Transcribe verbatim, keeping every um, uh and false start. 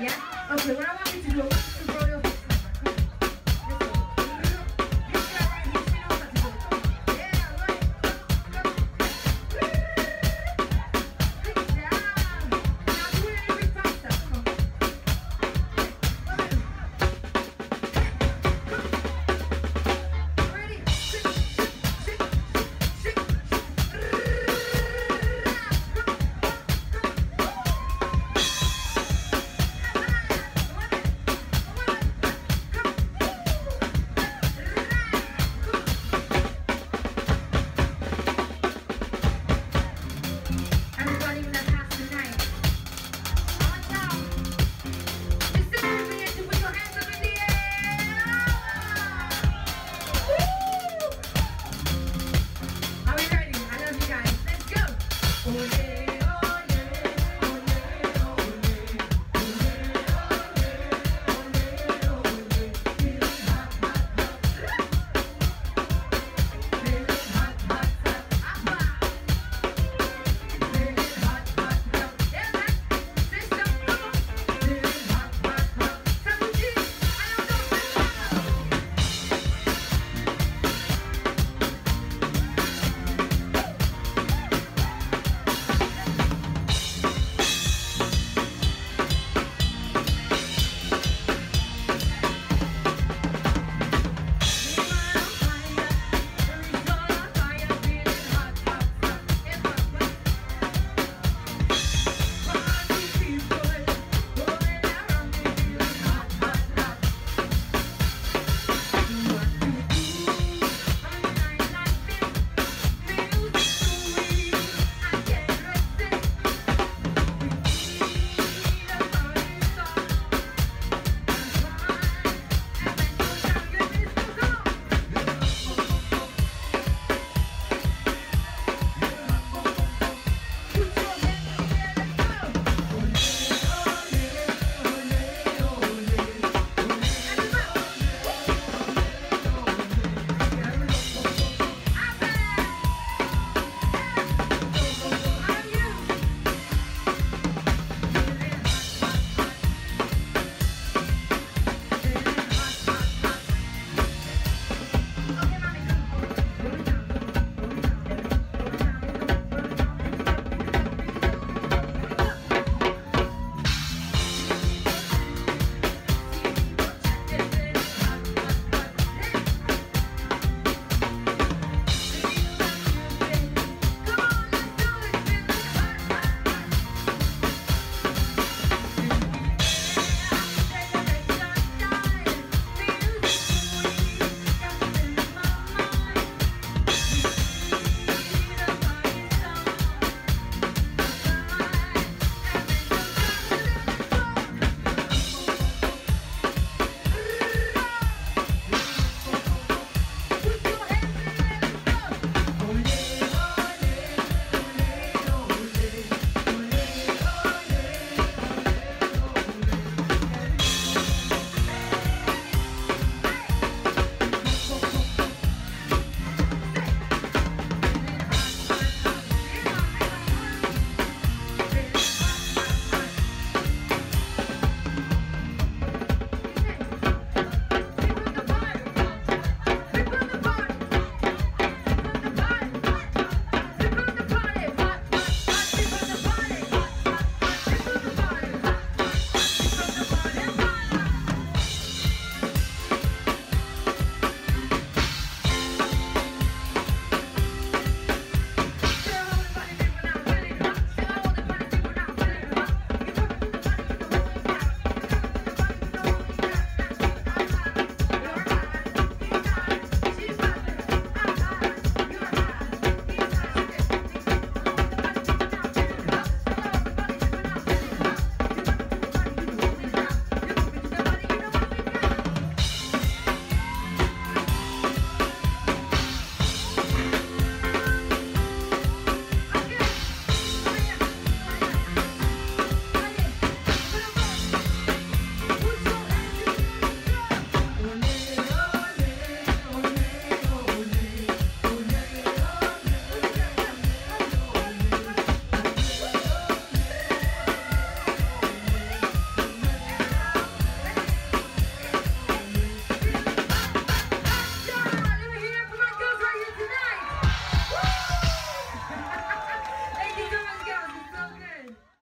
Yeah? Okay, we're on